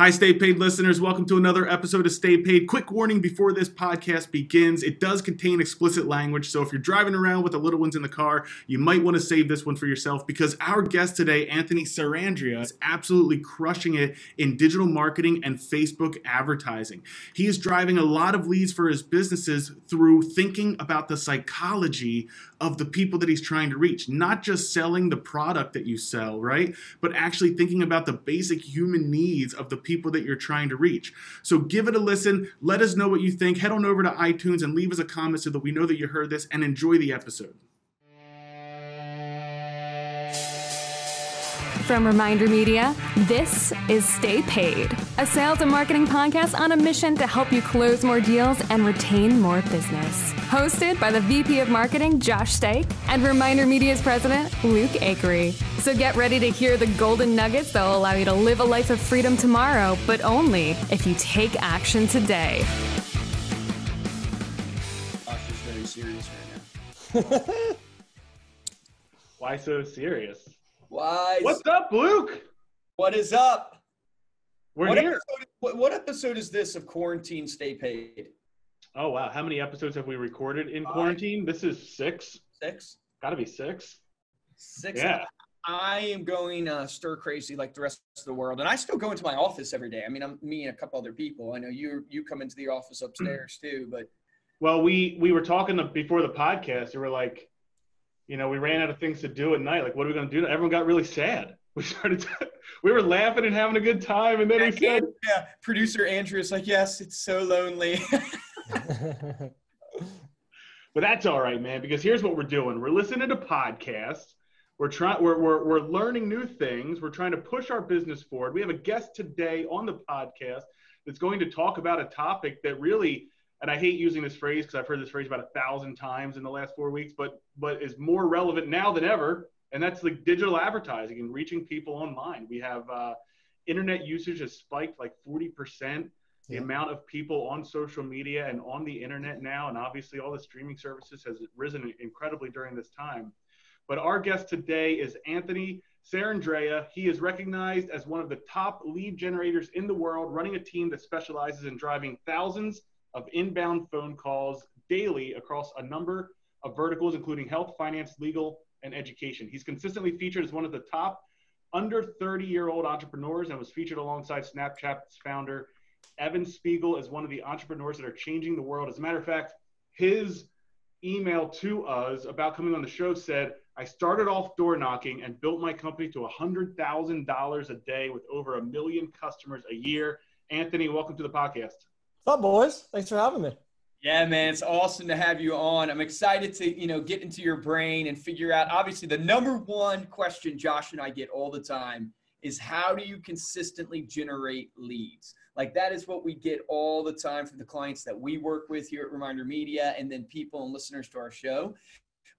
Hi, Stay Paid listeners. Welcome to another episode of Stay Paid. Quick warning before this podcast begins. It does contain explicit language, so if you're driving around with the little ones in the car, you might want to save this one for yourself because our guest today, Anthony Sarandrea, is absolutely crushing it in digital marketing and Facebook advertising. He is driving a lot of leads for his businesses through thinking about the psychology of the people that he's trying to reach, not just selling the product that you sell, right? But actually thinking about the basic human needs of the people that you're trying to reach. So give it a listen. Let us know what you think. Head on over to iTunes and leave us a comment so that we know that you heard this, and enjoy the episode. From Reminder Media, this is Stay Paid, a sales and marketing podcast on a mission to help you close more deals and retain more business. Hosted by the VP of Marketing, Josh Steik, and Reminder Media's president, Luke Acree. So get ready to hear the golden nuggets that will allow you to live a life of freedom tomorrow, but only if you take action today. Josh is very serious right now. Why so serious? Wise. What's up, Luke? What is up? We're here. What episode is this of Quarantine Stay Paid? Oh, wow. How many episodes have we recorded in quarantine? This is six. Got to be six. Yeah. I am going stir crazy like the rest of the world. And I still go into my office every day. I mean, I'm me and a couple other people. I know you come into the office upstairs too, but. Well, we were talking before the podcast. We were like, you know, we ran out of things to do at night. Like, what are we going to do? Everyone got really sad. We started we were laughing and having a good time. And then we said, yeah, producer Andrew is like, yes, it's so lonely. But that's all right, man, because here's what we're doing. We're listening to podcasts. We're learning new things. We're trying to push our business forward. We have a guest today on the podcast that's going to talk about a topic that really, and I hate using this phrase because I've heard this phrase about 1,000 times in the last 4 weeks, but is more relevant now than ever, and that's like digital advertising and reaching people online. We have internet usage has spiked like 40%. The amount of people on social media and on the internet now, and obviously all the streaming services has risen incredibly during this time. But our guest today is Anthony Sarandrea. He is recognized as one of the top lead generators in the world, running a team that specializes in driving thousands of inbound phone calls daily across a number of verticals, including health, finance, legal, and education. He's consistently featured as one of the top under 30-year-old entrepreneurs and was featured alongside Snapchat's founder, Evan Spiegel, as one of the entrepreneurs that are changing the world. As a matter of fact, his email to us about coming on the show said, I started off door knocking and built my company to $100,000 a day with over 1 million customers a year. Anthony, welcome to the podcast. What's up, boys? Thanks for having me. Yeah, man, it's awesome to have you on. I'm excited to, you know, get into your brain and figure out, obviously, the number one question Josh and I get all the time is how do you consistently generate leads? Like, that is what we get all the time from the clients that we work with here at Reminder Media and then people and listeners to our show.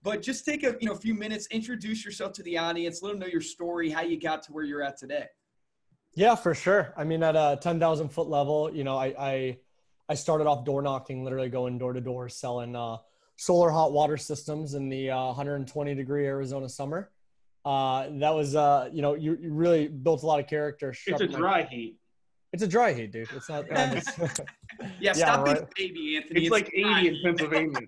But just take a few minutes, introduce yourself to the audience, let them know your story, how you got to where you're at today. Yeah, for sure. I mean, at a 10,000 foot level, you know, I started off door knocking, literally going door to door selling solar hot water systems in the 120-degree Arizona summer. That was, you really built a lot of character. It's a dry heat. It's a dry heat, dude. It's not. Yeah, stop this baby, Anthony. It's like 80 in Pennsylvania.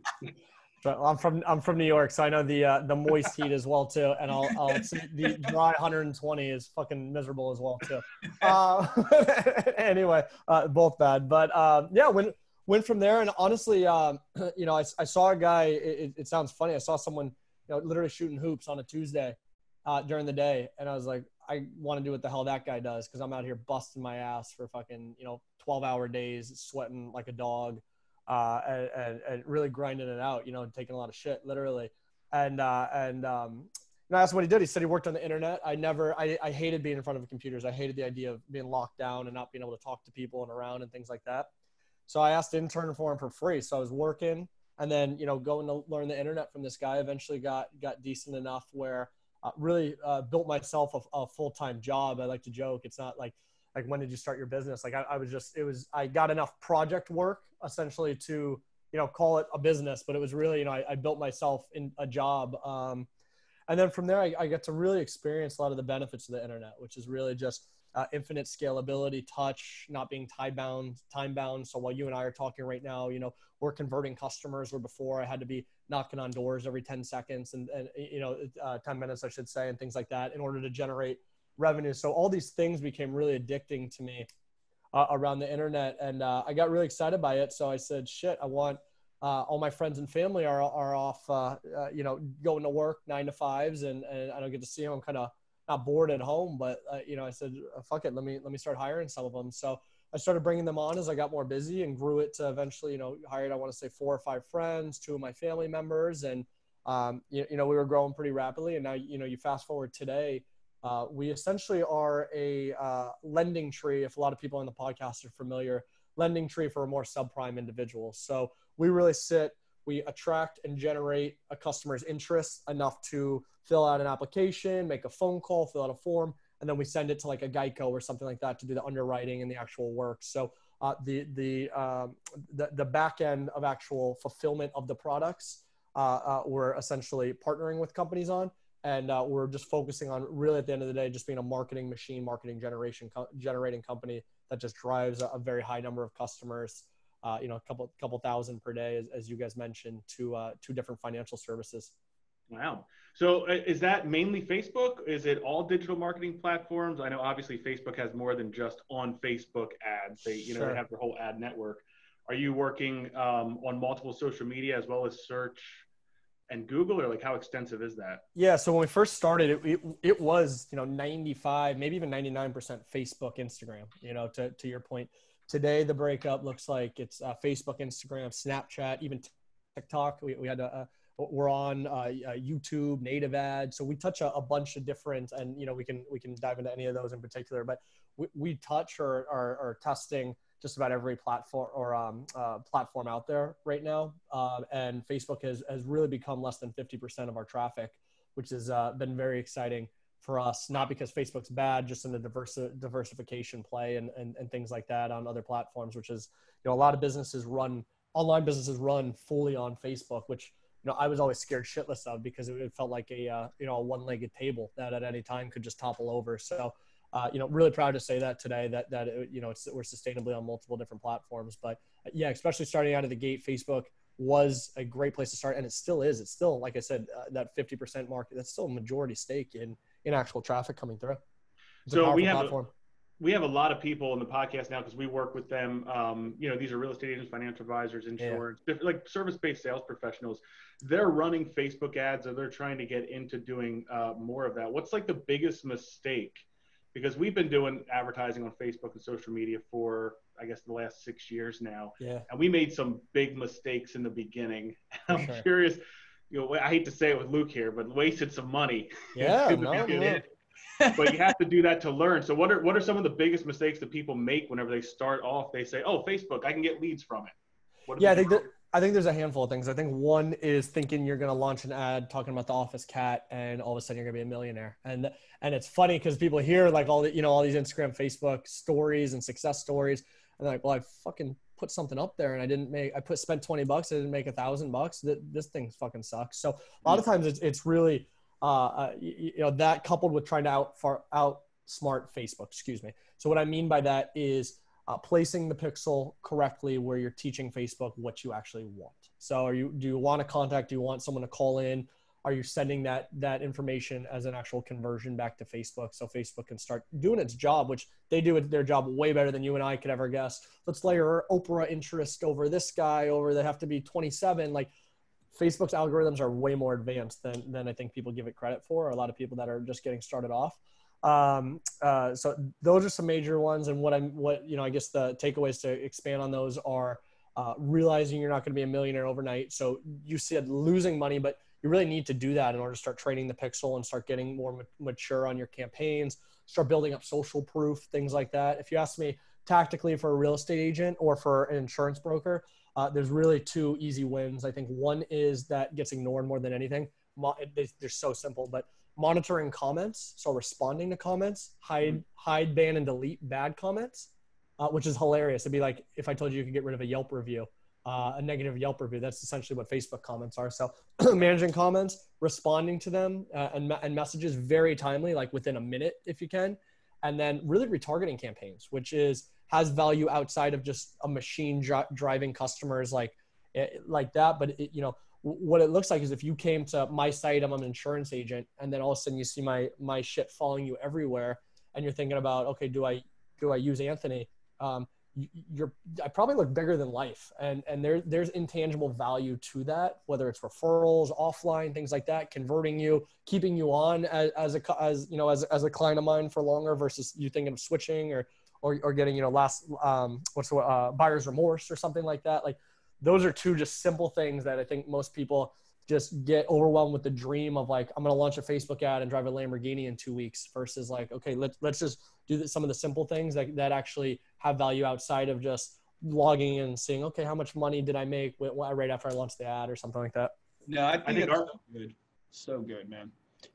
But I'm from New York, so I know the moist heat as well too, and I'll the dry 120 is fucking miserable as well too. Anyway, both bad, but yeah, went from there, and honestly, I saw a guy. It sounds funny. I saw someone, literally shooting hoops on a Tuesday during the day, and I was like, I want to do what the hell that guy does because I'm out here busting my ass for fucking 12-hour days, sweating like a dog. And really grinding it out, and taking a lot of shit, literally. And that's what he did. He said he worked on the internet. I hated being in front of computers. I hated the idea of being locked down and not being able to talk to people and around and things like that. So I asked to intern for him for free. So I was working and then, going to learn the internet from this guy. Eventually got decent enough where really built myself a full-time job. I like to joke. It's not like, when did you start your business? Like I got enough project work essentially to, call it a business, but it was really, I built myself in a job. And then from there, I got to really experience a lot of the benefits of the internet, which is really just infinite scalability, touch, not being time bound. So while you and I are talking right now, you know, we're converting customers where before I had to be knocking on doors every 10 seconds and you know, 10 minutes, I should say, and things like that in order to generate revenue. So all these things became really addicting to me around the internet. And I got really excited by it. So I said, shit, I want, all my friends and family are off, you know, going to work 9 to 5s and I don't get to see them. I'm kind of not bored at home, but you know, I said, fuck it. Let me start hiring some of them. So I started bringing them on as I got more busy and grew it to eventually, you know, hired, I want to say 4 or 5 friends, 2 of my family members. And, you know, we were growing pretty rapidly. And now, you know, you fast forward today, we essentially are a lending tree. If a lot of people on the podcast are familiar, lending tree for a more subprime individual. So we really we attract and generate a customer's interest enough to fill out an application, make a phone call, fill out a form, and then we send it to like a Geico or something like that to do the underwriting and the actual work. So the back end of actual fulfillment of the products, we're essentially partnering with companies on. And we're just focusing on really at the end of the day, just being a marketing machine, generating company that just drives a very high number of customers, you know, a couple thousand per day, as you guys mentioned, to 2 different financial services. Wow. So is that mainly Facebook? Is it all digital marketing platforms? I know obviously Facebook has more than just on Facebook ads. They, you know, they have their whole ad network. Are you working on multiple social media as well as search and Google, or like how extensive is that? Yeah. So when we first started, it was, you know, 95, maybe even 99% Facebook, Instagram, you know, to your point. Today, the breakup looks like it's Facebook, Instagram, Snapchat, even TikTok. We had we're on YouTube, native ads. So we touch a bunch of different, and you know, we can dive into any of those in particular, but we touch or are testing just about every platform or platform out there right now. And Facebook has really become less than 50% of our traffic, which has been very exciting for us, not because Facebook's bad, just in the diversification play and things like that on other platforms, which is, you know, a lot of online businesses run fully on Facebook, which, you know, I was always scared shitless of because it felt like a, you know, a one-legged table that at any time could just topple over. So, you know, really proud to say that today that it, you know, we're sustainably on multiple different platforms. But yeah, especially starting out of the gate, Facebook was a great place to start, and it still is. It's still, like I said, that 50% market. That's still a majority stake in actual traffic coming through. It's so we have a lot of people in the podcast now because we work with them. You know, these are real estate agents, financial advisors, insurance, different, like service-based sales professionals. They're running Facebook ads, or they're trying to get into doing more of that. What's like the biggest mistake? Because we've been doing advertising on Facebook and social media for, I guess, the last 6 years now. Yeah. And we made some big mistakes in the beginning. I'm curious, you know, I hate to say it with Luke here, but wasted some money. Yeah, but you have to do that to learn. So what are some of the biggest mistakes that people make whenever they start off? They say, oh, Facebook, I can get leads from it. I think there's a handful of things. I think one is thinking you're going to launch an ad talking about the office cat, and all of a sudden you're going to be a millionaire. And it's funny because people hear like all these Instagram, Facebook stories and success stories, and they're like, well, I fucking put something up there and I spent $20. I didn't make $1,000. This thing fucking sucks. So a lot of times it's really, you know, that coupled with trying to outsmart Facebook, excuse me. So what I mean by that is, placing the pixel correctly where you're teaching Facebook what you actually want. So do you want a contact? Do you want someone to call in? Are you sending that information as an actual conversion back to Facebook so Facebook can start doing its job, which they do their job way better than you and I could ever guess. Let's layer Oprah interest over this guy over, they have to be 27. Like Facebook's algorithms are way more advanced than I think people give it credit for, or a lot of people that are just getting started off. So those are some major ones. And I guess the takeaways to expand on those are, realizing you're not going to be a millionaire overnight. So you said losing money, but you really need to do that in order to start training the pixel and start getting more mature on your campaigns, start building up social proof, things like that. If you ask me tactically for a real estate agent or for an insurance broker, there's really 2 easy wins. I think one is that gets ignored more than anything. They're so simple, but monitoring comments, so responding to comments, hide, ban, and delete bad comments, which is hilarious. It'd be like if I told you could get rid of a Yelp review, a negative Yelp review. That's essentially what Facebook comments are. So managing comments, responding to them and messages very timely, like within a minute if you can, and then really retargeting campaigns, which is has value outside of just a machine driving customers like that. But it, you know, what it looks like is if you came to my site, I'm an insurance agent, and then all of a sudden you see my shit following you everywhere, and you're thinking about, okay, do I use Anthony? I probably look bigger than life, and there's intangible value to that, whether it's referrals, offline, things like that, converting you, keeping you on as a client of mine for longer versus you thinking of switching or getting, you know, buyer's remorse or something like that. Like, those are two just simple things that I think most people just get overwhelmed with the dream of, like, I'm going to launch a Facebook ad and drive a Lamborghini in 2 weeks versus like, okay, let's just do some of the simple things that actually have value outside of just logging in and seeing, okay, how much money did I make right after I launched the ad or something like that. No, I think it's so good, man.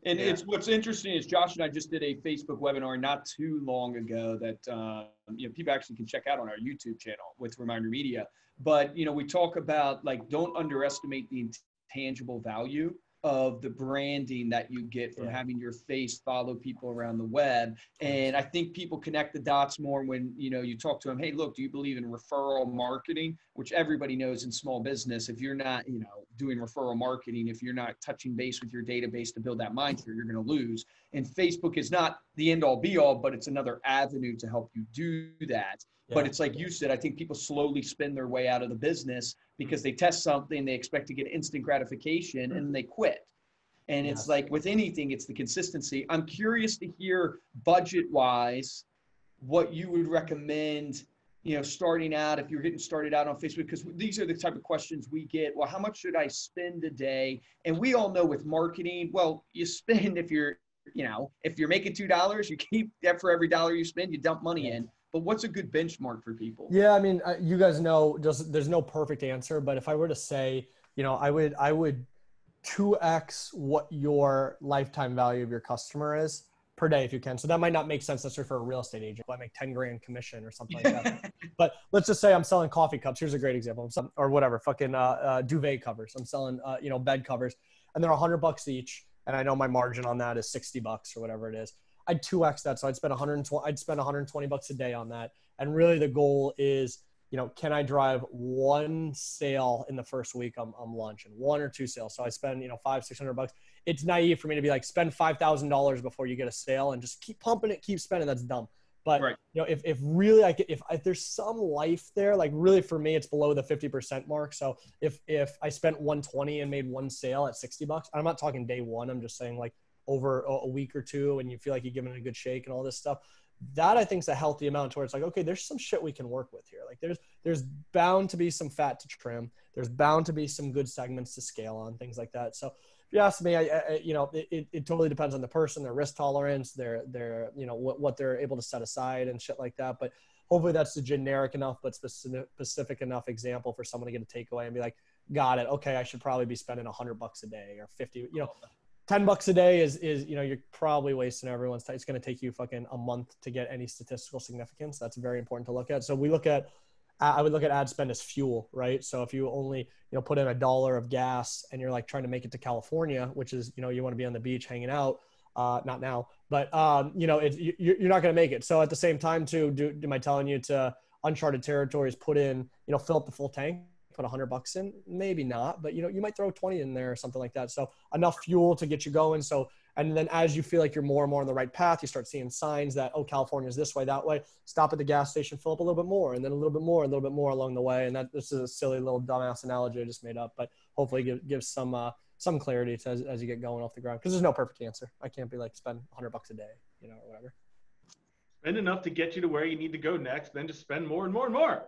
And yeah. It's what's interesting is Josh and I just did a Facebook webinar not too long ago that you know, people actually can check out on our YouTube channel with Reminder Media. But, you know, we talk about, like, don't underestimate the tangible value of the branding that you get from having your face follow people around the web. And I think people connect the dots more when, you know, you talk to them, hey, look, do you believe in referral marketing? Which everybody knows in small business, if you're not, you know, doing referral marketing, if you're not touching base with your database to build that mindshare, you're going to lose. And Facebook is not the end all be all, but it's another avenue to help you do that. Yeah. But it's like you said, I think people slowly spin their way out of the business because they test something, they expect to get instant gratification, and they quit. And it's like with anything, it's the consistency. I'm curious to hear budget-wise what you would recommend, you know, starting out if you're getting started out on Facebook, because these are the type of questions we get. Well, how much should I spend a day? And we all know with marketing, well, you spend if you're making $2, you keep that for every dollar you spend, you dump money in. But what's a good benchmark for people? Yeah, I mean, you guys know, there's no perfect answer, but if I were to say, you know, I would 2x what your lifetime value of your customer is per day if you can. So that might not make sense necessarily for a real estate agent. I make 10 grand commission or something like that. But let's just say I'm selling coffee cups. Here's a great example, or whatever, fucking duvet covers. I'm selling, you know, bed covers, and they're $100 each. And I know my margin on that is $60 or whatever it is. I'd 2x that. So I'd spend $120 a day on that. And really the goal is, you know, can I drive one sale in the first week I'm launching, one or two sales? So I spend, you know, $500-$600. It's naive for me to be like, spend $5,000 before you get a sale and just keep pumping it, keep spending. That's dumb. But you know, if really I could, if there's some life there, like really for me, it's below the 50% mark. So if I spent $120 and made one sale at $60, I'm not talking day one. I'm just saying, like, over a week or two, and you feel like you're giving it a good shake and all this stuff, that I think is a healthy amount to where it's like, okay, there's some shit we can work with here. Like there's bound to be some fat to trim. There's bound to be some good segments to scale on, things like that. So if you ask me, I you know, it totally depends on the person, their risk tolerance, their you know, what they're able to set aside and shit like that. But hopefully that's a generic enough, but specific enough example for someone to get a takeaway and be like, got it. Okay. I should probably be spending $100 a day or 50, you know, $10 a day is, you know, you're probably wasting everyone's time. It's going to take you fucking a month to get any statistical significance. That's very important to look at. So we look at, I would look at ad spend as fuel, right? So if you only, you know, put in $1 of gas and you're like trying to make it to California, which is, you know, you want to be on the beach hanging out, not now, but you know, you're not going to make it. So at the same time too, am I telling you to uncharted territories, put in, you know, fill up the full tank? Put $100 in, maybe not, but you know, you might throw 20 in there or something like that. So enough fuel to get you going. So, and then as you feel like you're more and more on the right path, you start seeing signs that, oh, California is this way, that way, stop at the gas station, fill up a little bit more, and then a little bit more, a little bit more along the way. And that, this is a silly little dumbass analogy I just made up, but hopefully gives some clarity to as you get going off the ground. Cause there's no perfect answer. I can't be like, spend $100 a day, you know, or whatever. Spend enough to get you to where you need to go next, then just spend more and more and more.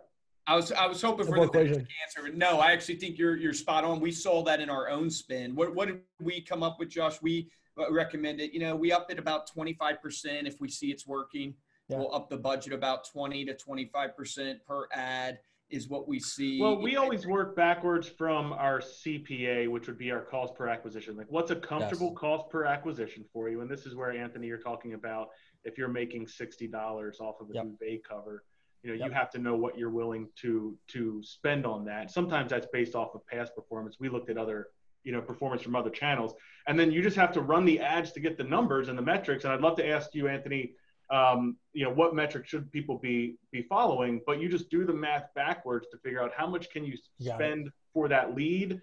I was hoping for the answer, but no, I actually think you're spot on. We saw that in our own spin. What did we come up with, Josh? We recommend it. You know, we up it about 25%. If we see it's working, we'll up the budget about 20 to 25% per ad is what we see. Well, we always work backwards from our CPA, which would be our cost per acquisition. Like, what's a comfortable cost per acquisition for you? And this is where, Anthony, you're talking about if you're making $60 off of a duvet cover. You know, you have to know what you're willing to spend on that. Sometimes that's based off of past performance. We looked at other, you know, performance from other channels. And then you just have to run the ads to get the numbers and the metrics. And I'd love to ask you, Anthony, you know, what metric should people be following, but you just do the math backwards to figure out how much can you spend for that lead,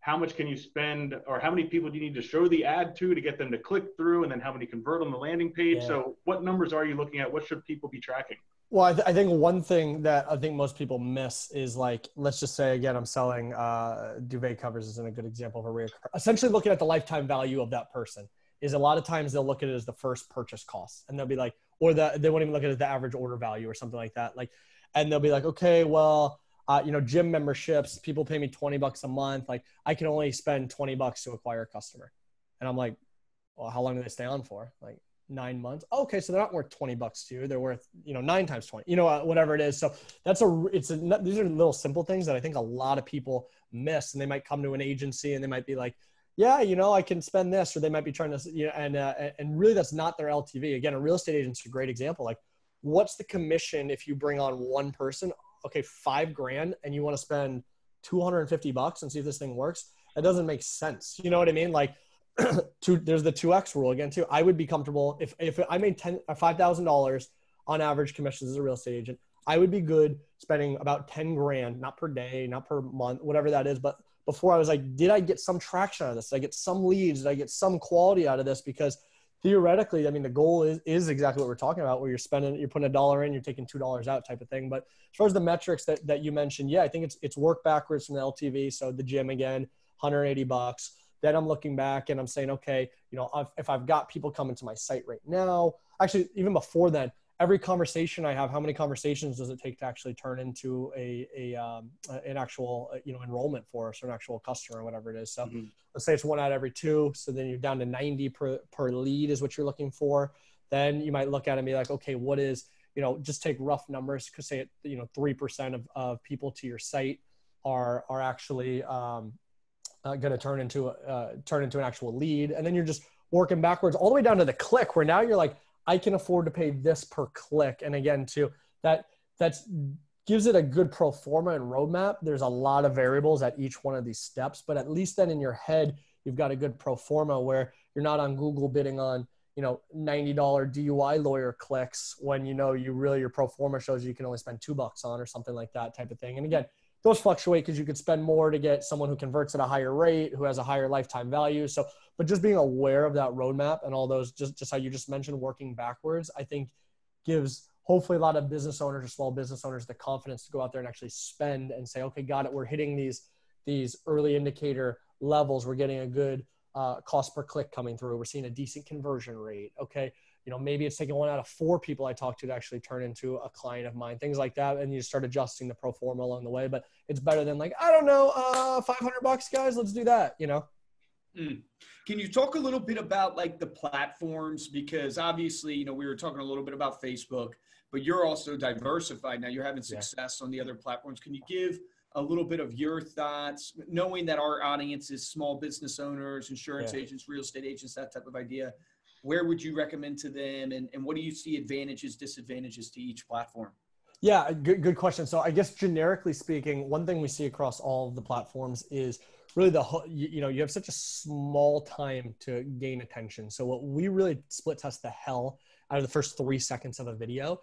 how much can you spend, or how many people do you need to show the ad to get them to click through, and then how many convert on the landing page. Yeah. So what numbers are you looking at? What should people be tracking? Well, I think one thing that I think most people miss is, like, let's just say, again, I'm selling duvet covers isn't a good example of a reoccurring. Essentially looking at the lifetime value of that person is a lot of times they'll look at it as the first purchase cost, and they'll be like, or they won't even look at it as the average order value or something like that. Like, and they'll be like, okay, well, you know, gym memberships, people pay me $20 a month. Like, I can only spend $20 to acquire a customer. And I'm like, well, how long do they stay on for? Like, 9 months. Okay. So they're not worth $20 to you. They're worth, you know, 9 times 20, you know, whatever it is. So that's these are little simple things that I think a lot of people miss, and they might come to an agency and they might be like, yeah, you know, I can spend this, or they might be trying to, you know, and really that's not their LTV. Again, a real estate agent's a great example. Like, what's the commission if you bring on one person? Okay, $5,000, and you want to spend $250 and see if this thing works. That doesn't make sense. You know what I mean? Like, there's the 2X rule again too. I would be comfortable if I made $5,000 on average commissions as a real estate agent, I would be good spending about $10,000, not per day, not per month, whatever that is. But before I was like, did I get some traction out of this? Did I get some leads? Did I get some quality out of this? Because theoretically, I mean, the goal is exactly what we're talking about, where you're putting $1 in, you're taking $2 out type of thing. But as far as the metrics that you mentioned, yeah, I think it's work backwards from the LTV. So the gym again, $180. Then I'm looking back and I'm saying, okay, you know, if I've got people coming to my site right now, actually, even before then, every conversation I have, how many conversations does it take to actually turn into an actual, you know, enrollment for us, or an actual customer, or whatever it is. So let's say it's 1 out of every 2. So then you're down to 90 per lead is what you're looking for. Then you might look at it and be like, okay, what is, you know, just take rough numbers, because say, you know, 3% of people to your site are actually going to turn into an actual lead. And then you're just working backwards all the way down to the click, where now you're like, I can afford to pay this per click. And again, too, that gives it a good pro forma and roadmap. There's a lot of variables at each one of these steps, but at least then in your head, you've got a good pro forma where you're not on Google bidding on, you know, $90 DUI lawyer clicks when, you know, your pro forma shows you can only spend $2 on, or something like that type of thing. And again, those fluctuate, because you could spend more to get someone who converts at a higher rate, who has a higher lifetime value. So, but just being aware of that roadmap and all those, just how you just mentioned, working backwards, I think gives hopefully a lot of business owners or small business owners the confidence to go out there and actually spend and say, okay, got it. We're hitting these early indicator levels. We're getting a good cost per click coming through. We're seeing a decent conversion rate. Okay. You know, maybe it's taking 1 out of 4 people I talk to actually turn into a client of mine, things like that. And you start adjusting the pro forma along the way, but it's better than, like, I don't know, $500, guys, let's do that, you know? Can you talk a little bit about, like, the platforms? Because obviously, you know, we were talking a little bit about Facebook, but you're also diversified now. You're having success on the other platforms. Can you give a little bit of your thoughts, knowing that our audience is small business owners, insurance agents, real estate agents, that type of idea? Where would you recommend to them? And what do you see advantages, disadvantages to each platform? Yeah, good question. So I guess generically speaking, one thing we see across all of the platforms is really you have such a small time to gain attention. So what we really split test the hell out of the first 3 seconds of a video.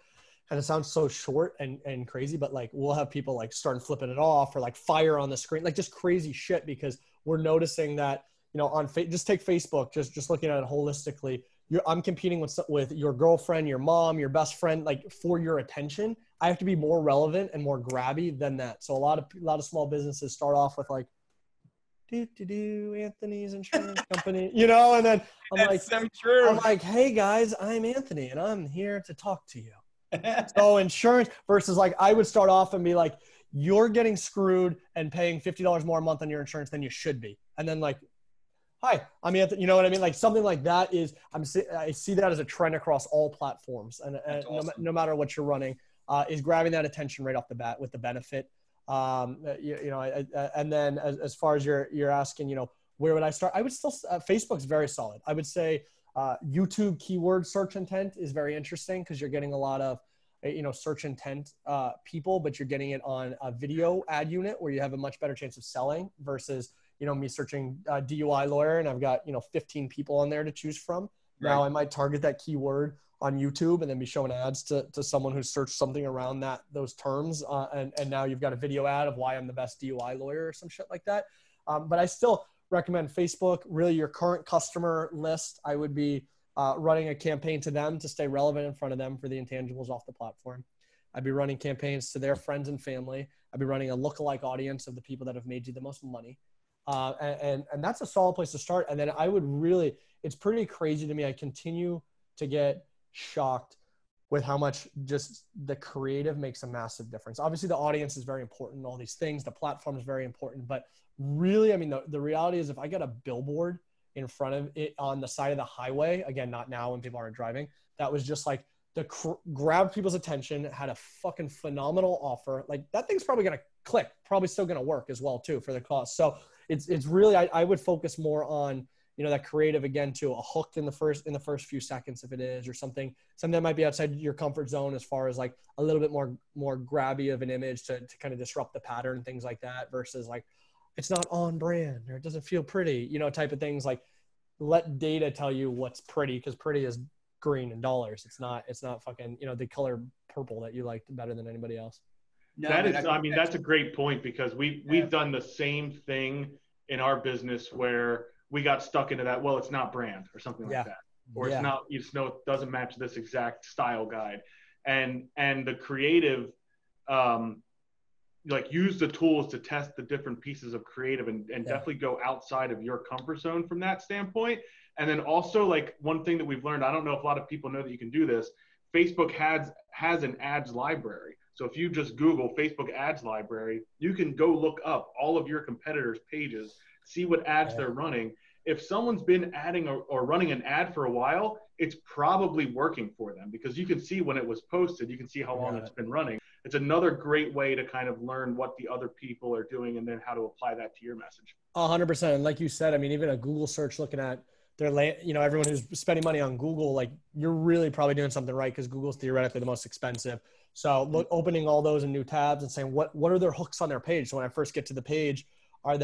And it sounds so short and crazy, but, like, we'll have people, like, starting flipping it off, or, like, fire on the screen, like, just crazy shit, because we're noticing that, you know, just take Facebook, just looking at it holistically. I'm competing with your girlfriend, your mom, your best friend, like, for your attention. I have to be more relevant and more grabby than that. So a lot of small businesses start off with, like, Anthony's insurance company, you know, and then I'm like, hey guys, I'm Anthony and I'm here to talk to you. So insurance versus, like, I would start off and be like, you're getting screwed and paying $50 more a month on your insurance than you should be. And then, like, hi, I'm Anthony. You know what I mean? Like, something like that is, I see that as a trend across all platforms, and awesome. No matter what you're running, is grabbing that attention right off the bat with the benefit. And then as far as you're asking, you know, where would I start? I would still, Facebook's very solid. I would say YouTube keyword search intent is very interesting, because you're getting a lot of, you know, search intent people, but you're getting it on a video ad unit where you have a much better chance of selling versus, you know, me searching DUI lawyer and I've got, you know, 15 people on there to choose from. Right. Now I might target that keyword on YouTube and then be showing ads to someone who searched something around that, those terms. And now you've got a video ad of why I'm the best DUI lawyer or some shit like that. But I still recommend Facebook, really your current customer list. I would be running a campaign to them to stay relevant in front of them for the intangibles off the platform. I'd be running campaigns to their friends and family. I'd be running a lookalike audience of the people that have made you the most money. And that's a solid place to start. And then I would really, it's pretty crazy to me. I continue to get shocked with how much just the creative makes a massive difference. Obviously the audience is very important, all these things, the platform is very important, but really, I mean, the reality is if I got a billboard in front of it on the side of the highway, again, not now when people aren't driving, that was just like, grabbed people's attention, had a fucking phenomenal offer. Like that thing's probably going to click, probably still going to work as well too for the cost. So it's really, I would focus more on, you know, that creative again to a hook in the first few seconds if it is, or something that might be outside your comfort zone as far as like a little bit more grabby of an image to kind of disrupt the pattern, things like that, versus like, it's not on brand or it doesn't feel pretty, you know, type of things. Like let data tell you what's pretty, because pretty is green in dollars. It's not fucking, you know, the color purple that you liked better than anybody else. No, that is, I mean, that's a great point, because we've done the same thing in our business where we got stuck into that. Well, it's not brand or something like that, or it doesn't match this exact style guide. And the creative, like use the tools to test the different pieces of creative and definitely go outside of your comfort zone from that standpoint. And then also like one thing that we've learned, I don't know if a lot of people know that you can do this. Facebook has an ads library. So if you just Google Facebook ads library, you can go look up all of your competitors' pages, see what ads they're running. If someone's been adding or running an ad for a while, it's probably working for them because you can see when it was posted, you can see how long it's been running. It's another great way to kind of learn what the other people are doing and then how to apply that to your message. 100%. And like you said, I mean, even a Google search looking at their, you know, everyone who's spending money on Google, like you're really probably doing something right because Google's theoretically the most expensive. So opening all those in new tabs and saying, what are their hooks on their page? So when I first get to the page, is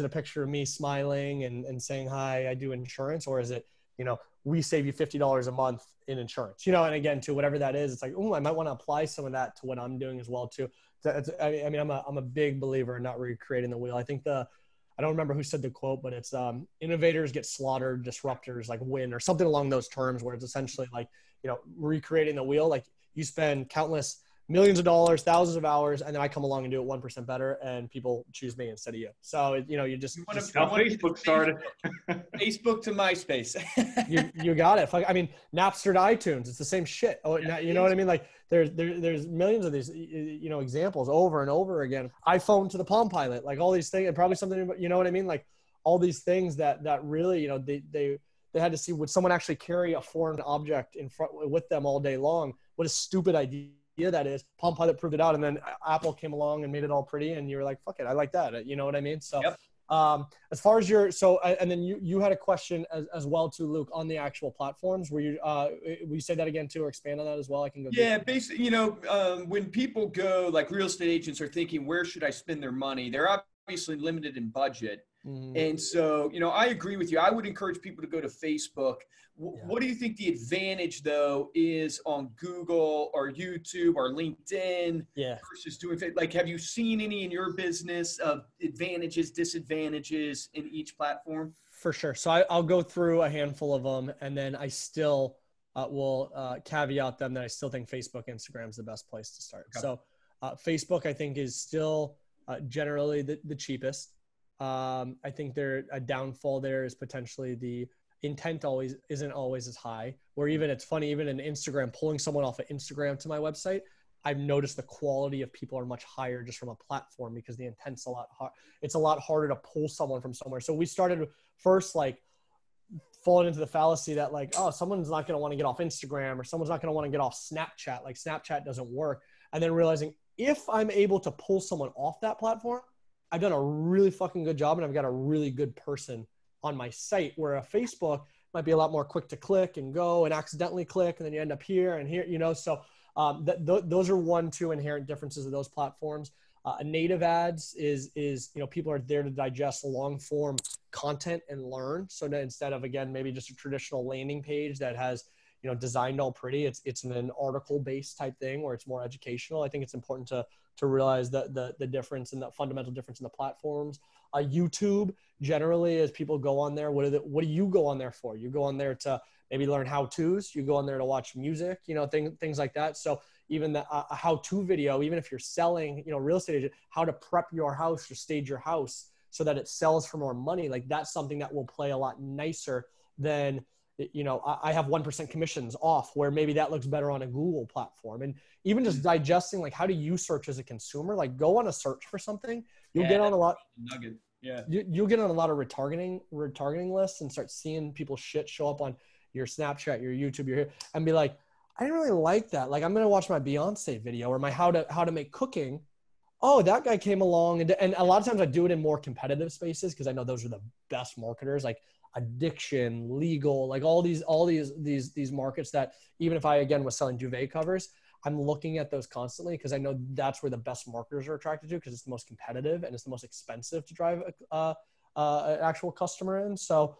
it a picture of me smiling and saying, hi, I do insurance? Or is it, you know, we save you $50 a month in insurance, you know, and again, to whatever that is, it's like, oh, I might want to apply some of that to what I'm doing as well too. I mean, I'm a big believer in not recreating the wheel. I think I don't remember who said the quote, but it's innovators get slaughtered, disruptors like win or something along those terms, where it's essentially like, you know, recreating the wheel. Like you spend countless millions of dollars, thousands of hours, and then I come along and do it 1% better, and people choose me instead of you. So, you know, you just how Facebook started. Facebook to MySpace. you got it. I mean, Napster to iTunes, it's the same shit. Oh, yeah, you know what I mean? Like there's millions of these, you know, examples over and over again. iPhone to the Palm Pilot, like all these things, and probably something, you know what I mean? Like all these things that really, you know, they had to see, would someone actually carry a foreign object in front with them all day long? What a stupid idea. Yeah, that is. Palm Pilot proved it out, and then Apple came along and made it all pretty, and you were like, fuck it, I like that, you know what I mean? So as far as and then you had a question as well too, Luke, on the actual platforms. Were you will you say that again too, or expand on that as well? I can go basically, you know, when people go, like real estate agents are thinking, where should I spend their money? They're obviously limited in budget. Mm-hmm. And so, you know, I agree with you. I would encourage people to go to Facebook. What do you think the advantage though is on Google or YouTube or LinkedIn versus doing, like, have you seen any in your business of advantages, disadvantages in each platform? For sure. So I'll go through a handful of them, and then I still will caveat them that I still think Facebook, Instagram is the best place to start. Okay. So Facebook, I think, is still generally the cheapest. I think a downfall there is potentially the intent isn't always as high, or even, it's funny, even in Instagram, pulling someone off of Instagram to my website, I've noticed the quality of people are much higher just from a platform, because the intent's a lot hard. It's a lot harder to pull someone from somewhere. So we started first, like, falling into the fallacy that like, oh, someone's not going to want to get off Instagram, or someone's not going to want to get off Snapchat. Like Snapchat doesn't work. And then realizing if I'm able to pull someone off that platform, I've done a really fucking good job, and I've got a really good person on my site, where a Facebook might be a lot more quick to click and go and accidentally click. And then you end up here and here, you know, so those are two inherent differences of those platforms. Native ads is, you know, people are there to digest long form content and learn. So that instead of, again, maybe just a traditional landing page that has, you know, designed all pretty. It's an article-based type thing where it's more educational. I think it's important to realize the difference and the fundamental difference in the platforms. YouTube generally, as people go on there, what do you go on there for? You go on there to maybe learn how-tos. You go on there to watch music, you know, things like that. So even a how-to video, even if you're selling, you know, real estate agent, how to prep your house or stage your house so that it sells for more money. Like, that's something that will play a lot nicer than, you know, I have 1% commissions off, where maybe that looks better on a Google platform. And even just digesting, like, how do you search as a consumer? Like, go on a search for something. You'll get on a lot. Nugget. Yeah. You'll get on a lot of retargeting lists and start seeing people's shit show up on your Snapchat, your YouTube, your, and be like, I didn't really like that. Like, I'm going to watch my Beyonce video or my how to make cooking. Oh, that guy came along. And a lot of times I do it in more competitive spaces, because I know those are the best marketers, like addiction, legal, like all these markets that, even if I, again, was selling duvet covers, I'm looking at those constantly, because I know that's where the best marketers are attracted to, because it's the most competitive and it's the most expensive to drive an actual customer in. So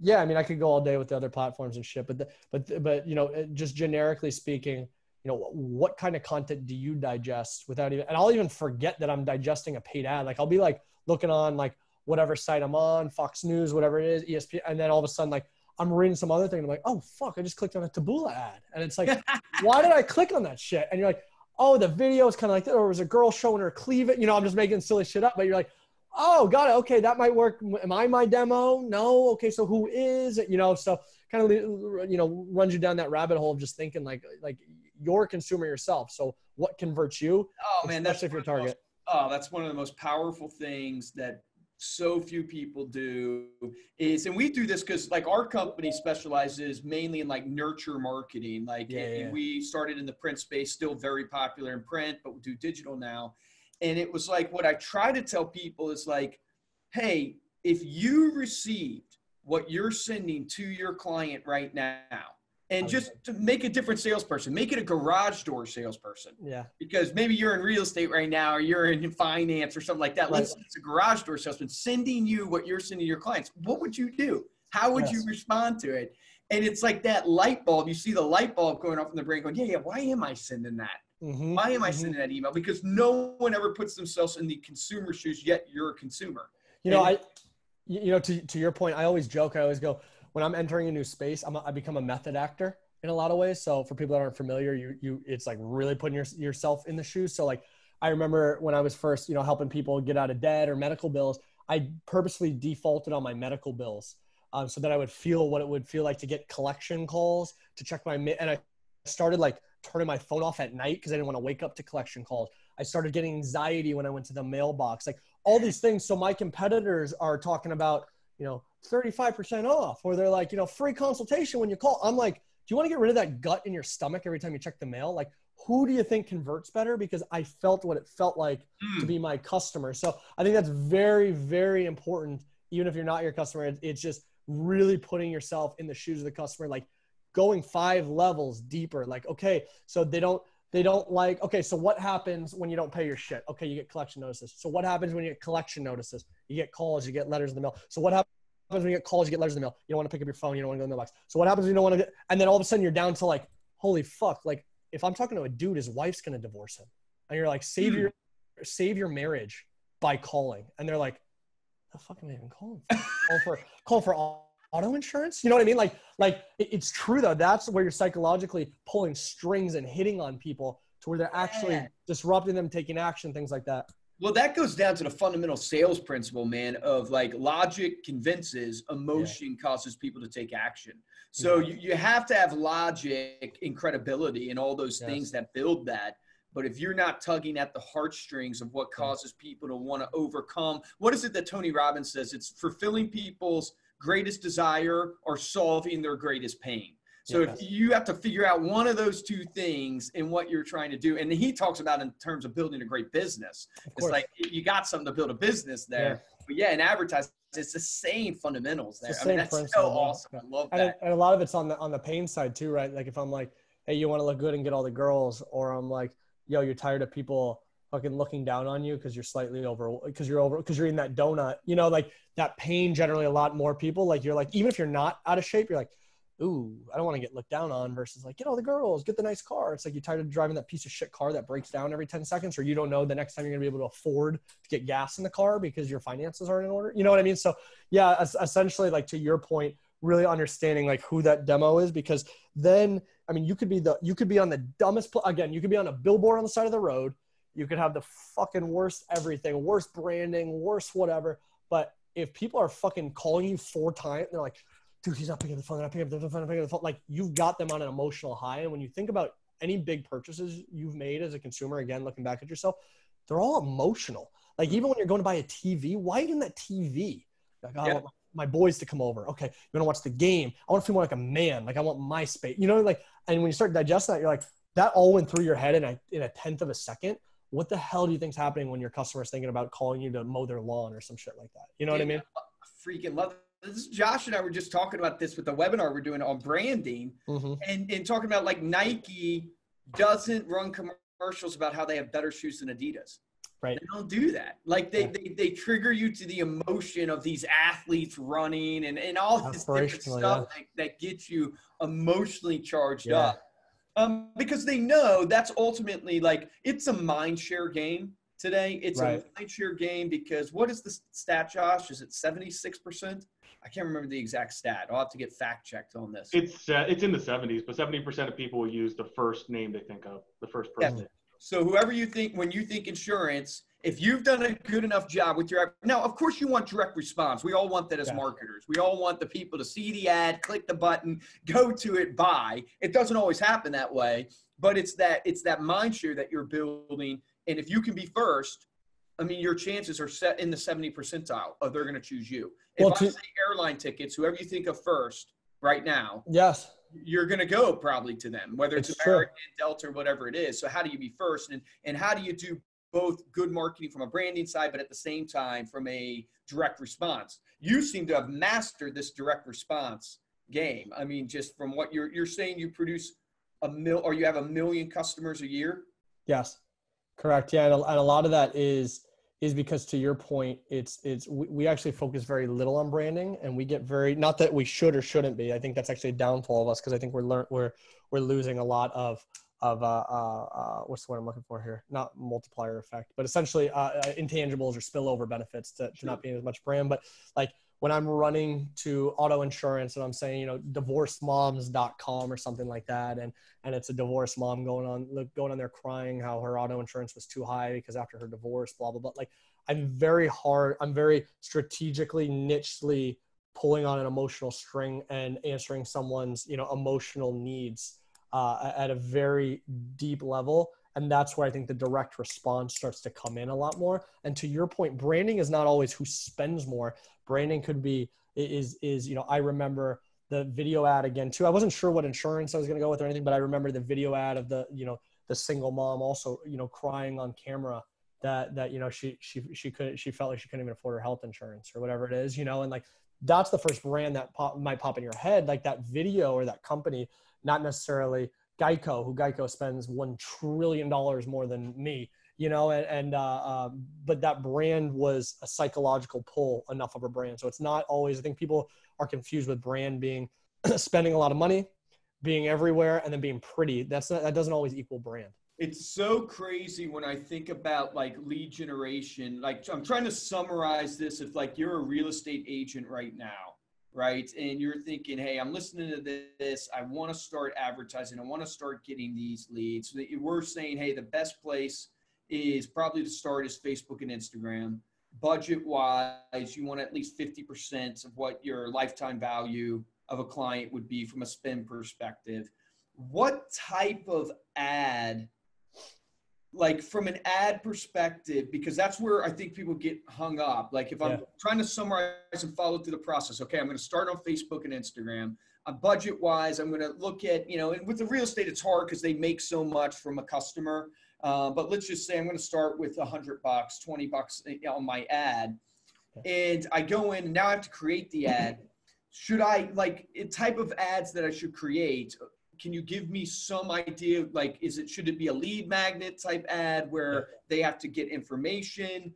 yeah, I mean, I could go all day with the other platforms and shit, but you know, just generically speaking, you know, what kind of content do you digest without even, and I'll even forget that I'm digesting a paid ad. Like, I'll be like looking on like whatever site I'm on, Fox News, whatever it is, ESPN. And then all of a sudden, like, I'm reading some other thing. And I'm like, oh fuck, I just clicked on a Taboola ad. And it's like, why did I click on that shit? And you're like, oh, the video is kind of like that. Or it was a girl showing her cleavage. You know, I'm just making silly shit up, but you're like, oh, got it. Okay. That might work. Am I my demo? No. Okay. So who is it? You know, so kind of, you know, runs you down that rabbit hole of just thinking like you're a consumer yourself. So what converts you? Oh man, that's if your target. That's one of the most powerful things that so few people do is, and we do this because like our company specializes mainly in like nurture marketing. Like we started in the print space, still very popular in print, but we do digital now. And it was like, what I try to tell people is like, hey, if you received what you're sending to your client right now, and just to make a different salesperson, make it a garage door salesperson. Yeah. Because maybe you're in real estate right now, or you're in finance or something like that. Let's say it's a garage door salesman sending you what you're sending your clients. What would you do? How would you respond to it? And it's like that light bulb. You see the light bulb going off in the brain going, yeah, why am I sending that? Mm-hmm. Why am I sending that email? Because no one ever puts themselves in the consumer shoes, yet you're a consumer. You know, to your point, I always joke, I always go, when I'm entering a new space, I become a method actor in a lot of ways. So for people that aren't familiar, it's like really putting yourself in the shoes. So like, I remember when I was first, you know, helping people get out of debt or medical bills, I purposely defaulted on my medical bills so that I would feel what it would feel like to get collection calls, to check my, and I started like turning my phone off at night because I didn't want to wake up to collection calls. I started getting anxiety when I went to the mailbox, like all these things. So my competitors are talking about, you know, 35% off, or they're like, you know, free consultation when you call. I'm like, do you want to get rid of that gut in your stomach every time you check the mail? Like, who do you think converts better? Because I felt what it felt like to be my customer. So I think that's very, very important. Even if you're not your customer, it's just really putting yourself in the shoes of the customer, like going 5 levels deeper. Like, okay, so they don't like, okay, so what happens when you don't pay your shit? Okay, you get collection notices. So what happens when you get collection notices? You get calls, you get letters in the mail. So what happens when you get calls, you get letters in the mail? You don't want to pick up your phone. You don't want to go in the mailbox. So what happens when you don't want to get, and then all of a sudden you're down to like, holy fuck. Like if I'm talking to a dude, his wife's going to divorce him. And you're like, save your marriage by calling. And they're like, the fuck am I even calling for? call for auto insurance? You know what I mean? Like it's true though. That's where you're psychologically pulling strings and hitting on people to where they're actually disrupting them, taking action, things like that. Well, that goes down to the fundamental sales principle, man, of like logic convinces, emotion causes people to take action. So you have to have logic and credibility and all those things that build that. But if you're not tugging at the heartstrings of what causes people to want to overcome, what is it that Tony Robbins says? It's fulfilling people's greatest desire or solving their greatest pain. So if you have to figure out one of those two things in what you're trying to do, and he talks about in terms of building a great business, it's like you got something to build a business there. But in advertising, it's the same fundamentals there. I mean, that's so awesome. I love that. And a lot of it's on the pain side too, right? Like if I'm like, hey, you want to look good and get all the girls, or I'm like, yo, you're tired of people fucking looking down on you because you're slightly because you're in that donut, you know, like that pain generally a lot more people, like you're like, even if you're not out of shape, you're like, ooh, I don't want to get looked down on, versus like, get all the girls, get the nice car. It's like, you're tired of driving that piece of shit car that breaks down every 10 seconds, or you don't know the next time you're gonna be able to afford to get gas in the car because your finances aren't in order. You know what I mean? So yeah, essentially, like, to your point, really understanding like who that demo is, because then, I mean, you could be on the dumbest, again, you could be on a billboard on the side of the road. You could have the fucking worst everything, worst branding, worst whatever. But if people are fucking calling you 4 times, they're like, dude, he's not picking up the phone, not picking up the phone. Like, you've got them on an emotional high. And when you think about any big purchases you've made as a consumer, again, looking back at yourself, they're all emotional. Like, even when you're going to buy a TV, why even that TV? Like, I want my boys to come over. Okay, you want to watch the game. I want to feel more like a man. Like, I want my space. You know, like, and when you start digesting that, you're like, that all went through your head in a 10th of a second. What the hell do you think's happening when your customer's thinking about calling you to mow their lawn or some shit like that? You know what I mean? I freaking love it. This Josh and I were just talking about this with the webinar we're doing on branding, and talking about like Nike doesn't run commercials about how they have better shoes than Adidas. Right. They don't do that. Like they trigger you to the emotion of these athletes running and all this different stuff that gets you emotionally charged up. Because they know that's ultimately like, it's a mind share game today. It's a mind share game, because what is the stat, Josh? Is it 76%? I can't remember the exact stat. I'll have to get fact checked on this. It's in the 70s, but 70% of people will use the first name they think of, the first person. Yeah. So whoever you think, when you think insurance, if you've done a good enough job with your, now, of course you want direct response. We all want that as marketers. We all want the people to see the ad, click the button, go to it, buy. It doesn't always happen that way, but it's that mind share that you're building. And if you can be first, I mean, your chances are set in the 70th percentile of they're going to choose you. If I say airline tickets, whoever you think of first right now, yes, you're going to go probably to them, whether it's American, Delta, or whatever it is. So how do you be first? And how do you do both good marketing from a branding side, but at the same time from a direct response? You seem to have mastered this direct response game. I mean, just from what you're saying, you produce you have 1 million customers a year? Yes, correct. Yeah, and a lot of that is because, to your point, we actually focus very little on branding, and we get very, not that we should or shouldn't be, I think that's actually a downfall of us, because I think we're losing a lot of what's the word I'm looking for here, not multiplier effect, but essentially intangibles or spillover benefits to not being as much brand. But like, when I'm running to auto insurance and I'm saying, you know, divorcemoms.com or something like that. And it's a divorced mom going on there crying how her auto insurance was too high because after her divorce, blah, blah, blah. Like, I'm very strategically, nichely pulling on an emotional string and answering someone's, you know, emotional needs at a very deep level. And that's where I think the direct response starts to come in a lot more. And to your point, branding is not always who spends more. Branding could be, you know, I remember the video ad again too. I wasn't sure what insurance I was going to go with or anything, but I remember the video ad of the, you know, the single mom also, you know, crying on camera that, you know, she felt like she couldn't even afford her health insurance or whatever it is, you know, and like, that's the first brand that might pop in your head. Like that video or that company, not necessarily Geico, who Geico spends $1 trillion more than me, you know, but that brand was a psychological pull enough of a brand. So it's not always, I think people are confused with brand being spending a lot of money, being everywhere, and then being pretty. That doesn't always equal brand. It's so crazy when I think about like lead generation. Like, I'm trying to summarize this. If like you're a real estate agent right now, right? And you're thinking, hey, I'm listening to this. I want to start advertising. I want to start getting these leads. We're saying, hey, the best place is probably to start is Facebook and Instagram. Budget-wise, you want at least 50% of what your lifetime value of a client would be from a spend perspective. What type of ad, like from an ad perspective, because that's where I think people get hung up. Like if I'm trying to summarize and follow through the process, okay, I'm going to start on Facebook and Instagram. Budget-wise, I'm going to look at, you know, and with the real estate, it's hard because they make so much from a customer. But let's just say I'm going to start with $100, $20 on my ad. And I go in and now I have to create the ad. Should I like a type of ads that I should create? Can you give me some idea? Like, should it be a lead magnet type ad where they have to get information?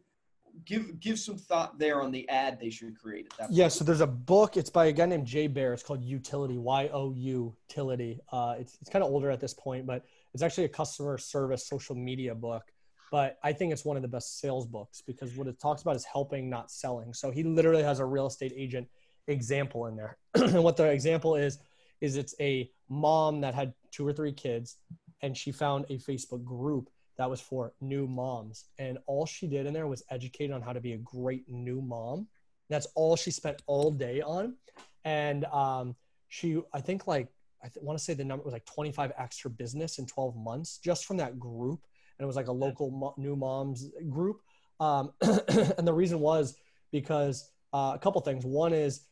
give some thought there on the ad they should create at that point. Yeah, so there's a book. It's by a guy named Jay Bear. It's called Utility, Y-O-U-Tility. It's kind of older at this point, but it's actually a customer service social media book. But I think it's one of the best sales books because what it talks about is helping, not selling. So he literally has a real estate agent example in there. And what the example is it's a mom that had 2 or 3 kids, and she found a Facebook group that was for new moms. And all she did in there was educate on how to be a great new mom. That's all she spent all day on. And I want to say the number was like 25x her business in 12 months just from that group. And it was like a local new moms group. And the reason was because a couple things. One is,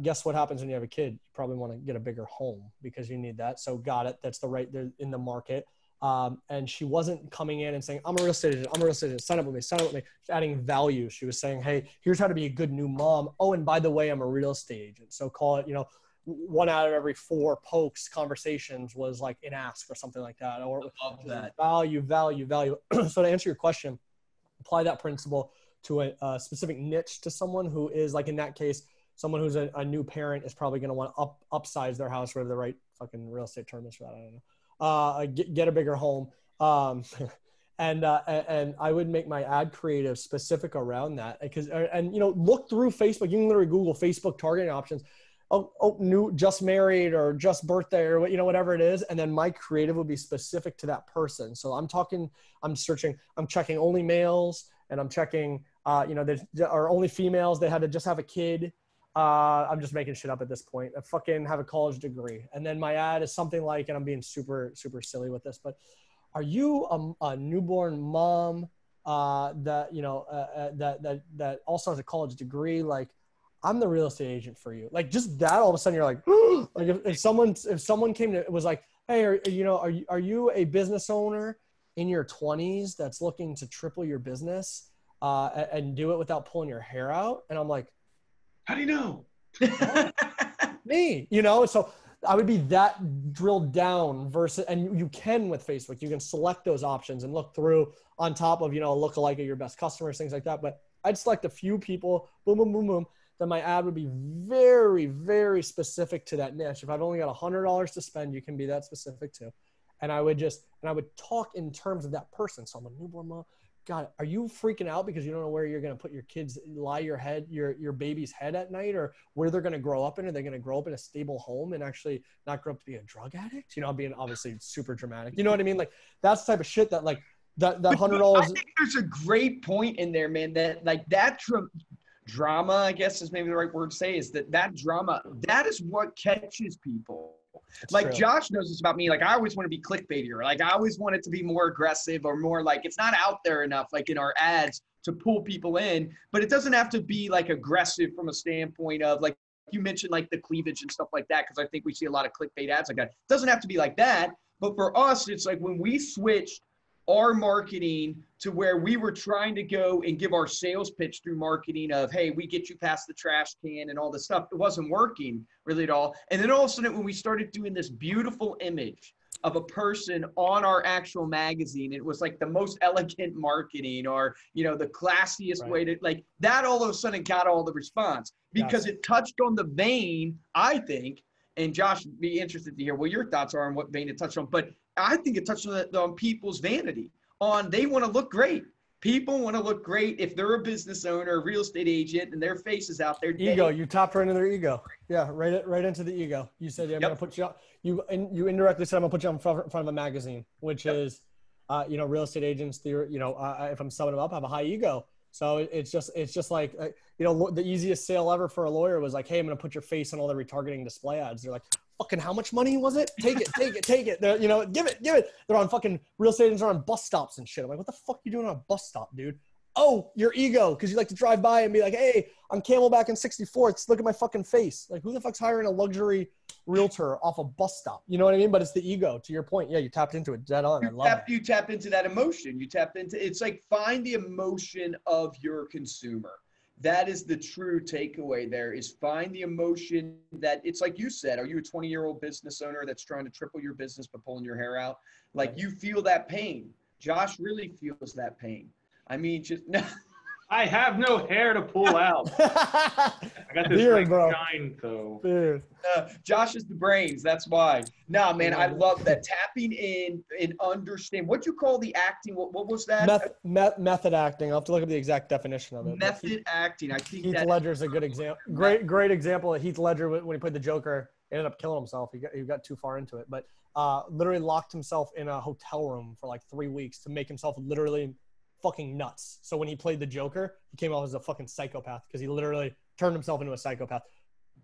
guess what happens when you have a kid? You probably want to get a bigger home because you need that. So got it. That's the right there in the market. And she wasn't coming in and saying, I'm a real estate agent. I'm a real estate agent. Sign up with me. Sign up with me. She's adding value. She was saying, hey, here's how to be a good new mom. Oh, and by the way, I'm a real estate agent. So call it, 1 out of every 4 pokes conversations was like an ask or something like that. Or that. Value, value, value. So to answer your question, apply that principle to a specific niche to someone who is like, in that case, someone who's a new parent is probably going to want to upsize their house, whatever the right fucking real estate term is for that. I don't know. Get a bigger home. And I would make my ad creative specific around that because, look through Facebook, you can literally Google Facebook targeting options. Oh, new, just married or just birthday or whatever it is. And then my creative would be specific to that person. So I'm searching, I'm checking only males and I'm checking, there are only females. They had to just have a kid. I'm just making shit up at this point. I fucking have a college degree. And then my ad is something like, and I'm being super, super silly with this, but are you a newborn mom that also has a college degree? Like, I'm the real estate agent for you. Like just that all of a sudden you're like, like if someone came to, it was like, hey, are you a business owner in your 20s that's looking to triple your business and do it without pulling your hair out? And I'm like, how do you know? Me, so I would be that drilled down versus, and you can with Facebook, you can select those options and look through on top of, lookalike at your best customers, things like that. But I'd select a few people, boom, boom, boom, boom. Then my ad would be very, very specific to that niche. If I've only got $100 to spend, you can be that specific too. And I would talk in terms of that person. So I'm a newborn mom. God, are you freaking out because you don't know where you're going to put your kids, lie your baby's head at night, or where they're going to grow up in? Are they going to grow up in a stable home and actually not grow up to be a drug addict? I'm being obviously super dramatic. You know what I mean? Like that's the type of shit that like that $100. I think there's a great point in there, man, that like that drama, I guess is maybe the right word to say, is that drama, that is what catches people. That's like true. Josh knows this about me. Like I always want to be clickbaitier. Like I always want it to be more aggressive or more like it's not out there enough, like in our ads to pull people in, but it doesn't have to be like aggressive from a standpoint of like you mentioned like the cleavage and stuff like that. Cause I think we see a lot of clickbait ads like that. It doesn't have to be like that. But for us, it's like when we switched our marketing to where we were trying to go and give our sales pitch through marketing of, hey, we get you past the trash can and all this stuff. It wasn't working really at all. And then all of a sudden when we started doing this beautiful image of a person on our actual magazine, it was like the most elegant marketing or, the classiest way to like that all of a sudden got all the response because it touched on the vein, I think. And Josh, be interested to hear what your thoughts are on what vein it touched on, but I think it touched on people's vanity. They want to look great. People want to look great if they're a business owner, a real estate agent, and their face is out there. Ego, you tapped right into their ego. Yeah, right into the ego. You said, yeah, I'm going to put you up. You indirectly said, I'm going to put you in front of a magazine, which is, real estate agents, if I'm summing them up, I have a high ego. So it's just like, the easiest sale ever for a lawyer was like, hey, I'm going to put your face on all the retargeting display ads. They're like, fucking how much money was it? Take it, take it, take it. They're, give it. They're on fucking real estate agents are on bus stops and shit. I'm like, what the fuck are you doing on a bus stop, dude? Oh, your ego. Cause you like to drive by and be like, hey, I'm Camelback in 64th. Look at my fucking face. Like who the fuck's hiring a luxury realtor off a bus stop? You know what I mean? But it's the ego to your point. Yeah. You tapped into it dead on. You tap into that emotion. You tap into, it's like find the emotion of your consumer. That is the true takeaway there is find the emotion that it's like you said, are you a 20-year-old business owner that's trying to triple your business, but pulling your hair out? Like you feel that pain. Josh really feels that pain. I mean, just no, I have no hair to pull out. I got this like shine, though. Josh is the brains. That's why. Nah, man, I love that. Tapping in and understand. What'd you call the acting? What was that? Method acting. I'll have to look up the exact definition of it. Method acting. I think Heath Ledger's a good example. Great example of Heath Ledger when he played the Joker. Ended up killing himself. He got too far into it. But literally locked himself in a hotel room for like 3 weeks to make himself literally – fucking nuts. So when he played the Joker, he came off as a fucking psychopath because he literally turned himself into a psychopath.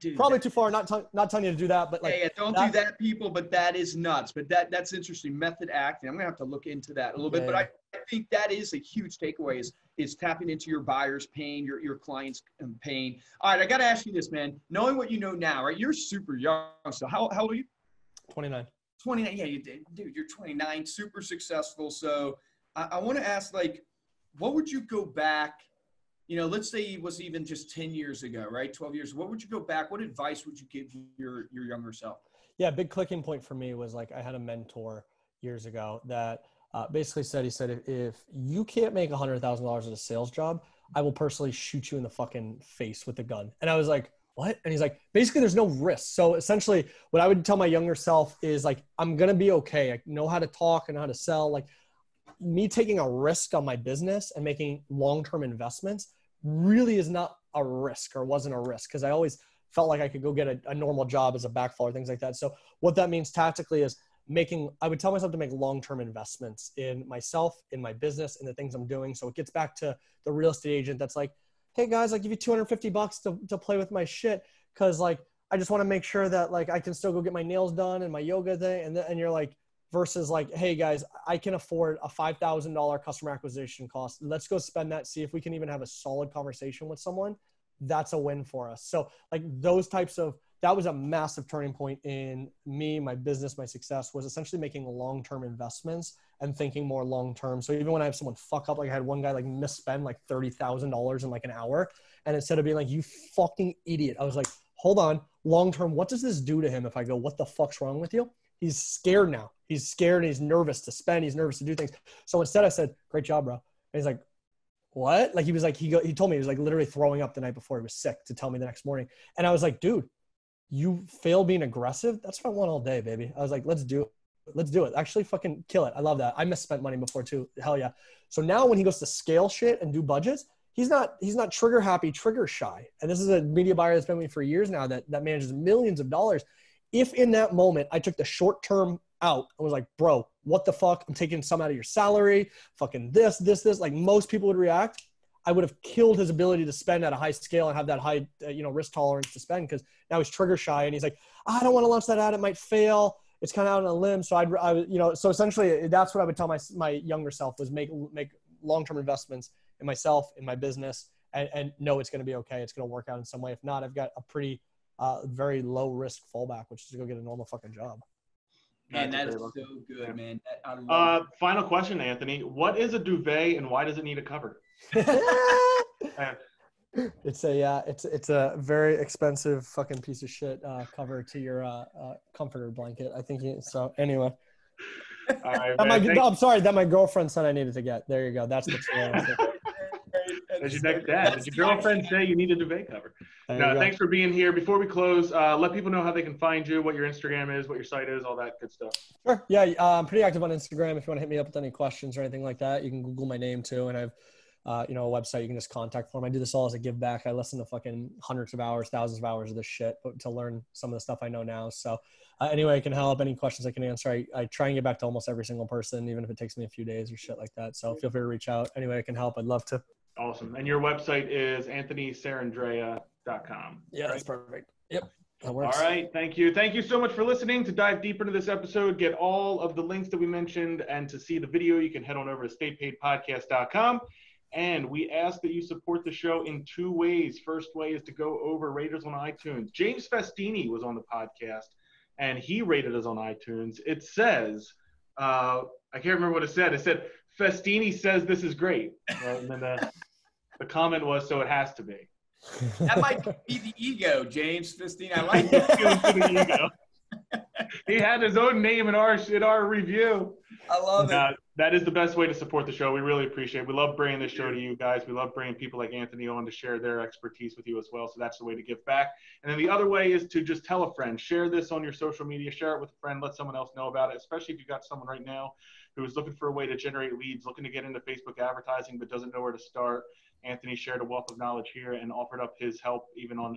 Dude, probably too far. Not telling you to do that, but like, yeah, don't do that, people. But that is nuts. But that's interesting. Method acting. I'm gonna have to look into that a little bit. But I think that is a huge takeaway. Is tapping into your buyer's pain, your client's pain. All right, I gotta ask you this, man. Knowing what you know now, right? You're super young. So how old are you? 29. 29. Yeah, you did, dude. You're 29. Super successful. So I want to ask, like, what would you go back, you know, let's say it was even just 10 years ago, right? 12 years. What would you go back? What advice would you give your younger self? Yeah. Big clicking point for me was like, I had a mentor years ago that basically he said, if you can't make $100,000 at a sales job, I will personally shoot you in the fucking face with a gun. And I was like, what? And he's like, basically there's no risk. So essentially what I would tell my younger self is like, I'm going to be okay. I know how to talk and how to sell. Like, me taking a risk on my business and making long-term investments really is not a risk, or wasn't a risk, because I always felt like I could go get a normal job as a backfall or things like that. So what that means tactically is I would tell myself to make long-term investments in myself, in my business, in the things I'm doing. So it gets back to the real estate agent that's like, hey guys, I'll give you $250 to play with my shit, because like, I just want to make sure that like, I can still go get my nails done and my yoga thing. And you're like, versus like, hey guys, I can afford a $5,000 customer acquisition cost. Let's go spend that. See if we can even have a solid conversation with someone. That's a win for us. So like that was a massive turning point in me, my business, my success, was essentially making long-term investments and thinking more long-term. So even when I have someone fuck up, like I had one guy like misspend like $30,000 in like an hour. And instead of being like, you fucking idiot, I was like, hold on, long-term, what does this do to him? If I go, what the fuck's wrong with you? He's scared now. He's scared and he's nervous to spend. He's nervous to do things. So instead I said, great job, bro. And he's like, what? Like he told me he was like literally throwing up the night before. He was sick, to tell me the next morning. And I was like, dude, you failed being aggressive. That's what I want all day, baby. I was like, let's do it. Actually fucking kill it. I love that. I misspent money before too. Hell yeah. So now when he goes to scale shit and do budgets, he's not trigger happy, trigger shy. And this is a media buyer that's been with me for years now that manages millions of dollars. If in that moment I took the short term out, I was like, bro, what the fuck? I'm taking some out of your salary, fucking this, like most people would react. I would have killed his ability to spend at a high scale and have that high, risk tolerance to spend, because now he's trigger shy and he's like, I don't want to launch that ad. It might fail. It's kind of out on a limb. So so essentially that's what I would tell my younger self, was make long-term investments in myself, in my business, and know it's going to be okay. It's going to work out in some way. If not, I've got a pretty very low risk fallback, which is to go get a normal fucking job. Man, that is so good, man. Final question, Anthony. What is a duvet and why does it need a cover? It's a very expensive fucking piece of shit cover to your comforter blanket. I think so. Anyway. All right, I'm sorry that my girlfriend said I needed to get. There you go. That's the true. That's your next dad. Did your girlfriend say you need a duvet cover? No, thanks for being here. Before we close, let people know how they can find you, what your Instagram is, what your site is, all that good stuff. Sure. Yeah, I'm pretty active on Instagram. If you want to hit me up with any questions or anything like that, you can Google my name too. And I have, a website you can just contact form. I do this all as a give back. I listen to fucking hundreds of hours, thousands of hours of this shit to learn some of the stuff I know now. So anyway, I can help. Any questions I can answer. I try and get back to almost every single person, even if it takes me a few days or shit like that. So feel free to reach out. Anyway, I can help. I'd love to. Awesome. And your website is anthonysarandrea.com. Yeah, right? That's perfect. Yep. That works. All right. Thank you. Thank you so much for listening. To dive deeper into this episode, get all of the links that we mentioned, and to see the video, you can head on over to staypaidpodcast.com. And we ask that you support the show in two ways. First way is to go over raters on iTunes. James Festini was on the podcast and he rated us on iTunes. It says, I can't remember what it said. It said, Festini says this is great. And then the comment was, so it has to be. That might be the ego, James Festini. I like it. He had his own name in our review. I love it. That is the best way to support the show. We really appreciate it. We love bringing this show to you guys. We love bringing people like Anthony on to share their expertise with you as well. So that's the way to give back. And then the other way is to just tell a friend. Share this on your social media. Share it with a friend. Let someone else know about it, especially if you've got someone right now who is looking for a way to generate leads, looking to get into Facebook advertising but doesn't know where to start. Anthony shared a wealth of knowledge here and offered up his help even on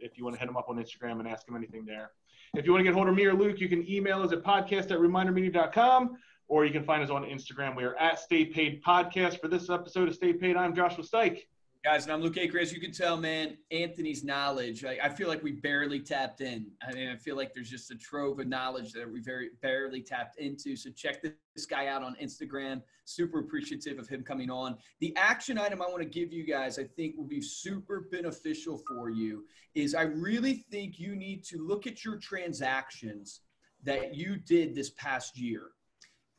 if you want to hit him up on Instagram and ask him anything there. If you want to get hold of me or Luke, you can email us at podcast@remindermedia.com, or you can find us on Instagram. We are at Stay Paid Podcast. For this episode of Stay Paid, I'm Joshua Steik. Guys, and I'm Luke Acree. As you can tell, man, Anthony's knowledge, I feel like we barely tapped in. I mean, I feel like there's just a trove of knowledge that we very barely tapped into. So check this guy out on Instagram. Super appreciative of him coming on. The action item I want to give you guys, I think will be super beneficial for you, is I really think you need to look at your transactions that you did this past year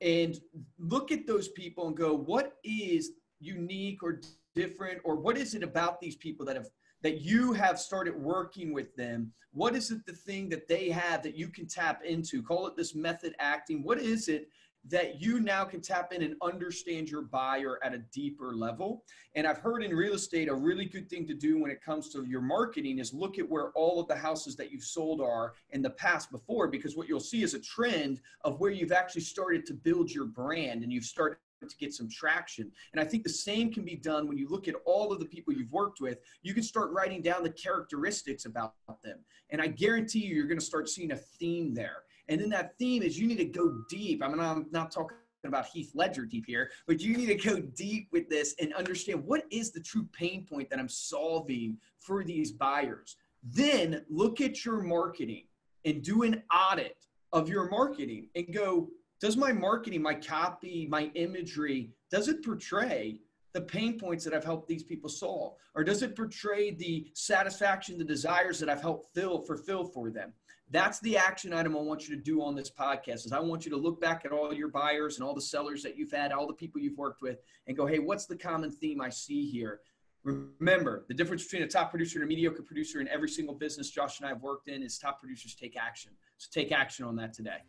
and look at those people and go, what is unique or different, or what is it about these people that you have started working with them? What is it, the thing that they have that you can tap into? Call it this method acting. What is it that you now can tap in and understand your buyer at a deeper level? And I've heard in real estate, a really good thing to do when it comes to your marketing is look at where all of the houses that you've sold are in the past before, because what you'll see is a trend of where you've actually started to build your brand and you've started to get some traction. And I think the same can be done when you look at all of the people you've worked with. You can start writing down the characteristics about them. And I guarantee you, you're going to start seeing a theme there. And then that theme is you need to go deep. I mean, I'm not talking about Heath Ledger deep here, but you need to go deep with this and understand what is the true pain point that I'm solving for these buyers. Then look at your marketing and do an audit of your marketing and go, does my marketing, my copy, my imagery, does it portray the pain points that I've helped these people solve? Or does it portray the satisfaction, the desires that I've helped fulfill for them? That's the action item I want you to do on this podcast, is I want you to look back at all your buyers and all the sellers that you've had, all the people you've worked with, and go, hey, what's the common theme I see here? Remember, the difference between a top producer and a mediocre producer in every single business Josh and I have worked in is top producers take action. So take action on that today.